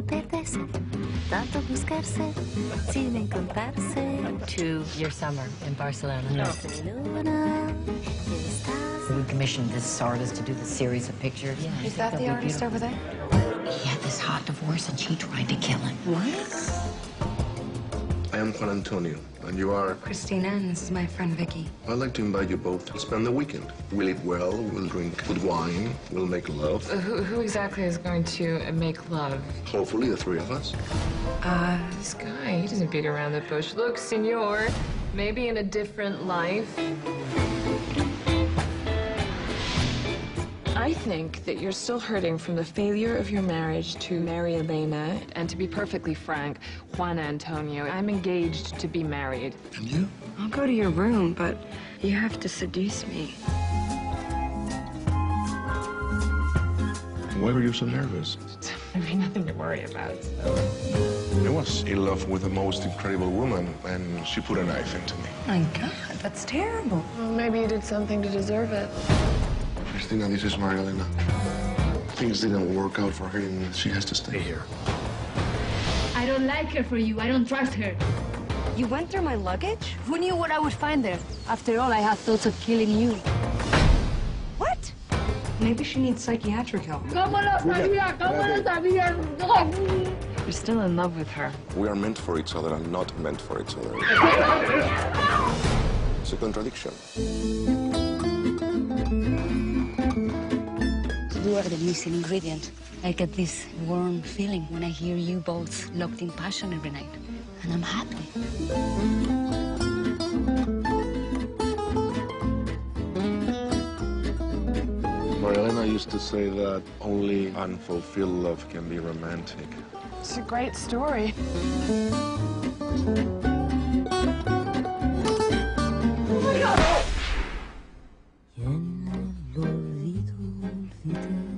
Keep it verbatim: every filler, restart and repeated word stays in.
tanto perderse, tanto buscarse, sin encontrarse. To your summer in Barcelona. Barcelona. We commissioned this artist to do the series of pictures. Yeah, is that the artist over there? He had this hot divorce and she tried to kill him. What? I am Juan Antonio, and you are? Christina, and this is my friend Vicky. I'd like to invite you both to spend the weekend. We'll eat well, we'll drink good wine, we'll make love. Uh, who, who exactly is going to make love? Hopefully the three of us. Uh, this guy, he doesn't beat around the bush. Look, senor, maybe in a different life. I think that you're still hurting from the failure of your marriage to Maria Elena, and to be perfectly frank, Juan Antonio. I'm engaged to be married. And you? I'll go to your room, but you have to seduce me. Why were you so nervous? There'd be nothing to worry about, so. I was in love with the most incredible woman, and she put a knife into me. My God, that's terrible. Well, maybe you did something to deserve it. Christina, this is Maria Elena. Things didn't work out for her, and she has to stay here. I don't like her for you. I don't trust her. You went through my luggage? Who knew what I would find there? After all, I had thoughts of killing you. What? Maybe she needs psychiatric help. You're still in love with her. We are meant for each other and not meant for each other. It's a contradiction. You are the missing ingredient. I get this warm feeling when I hear you both locked in passion every night. And I'm happy. Maria Elena used to say that only unfulfilled love can be romantic. It's a great story. You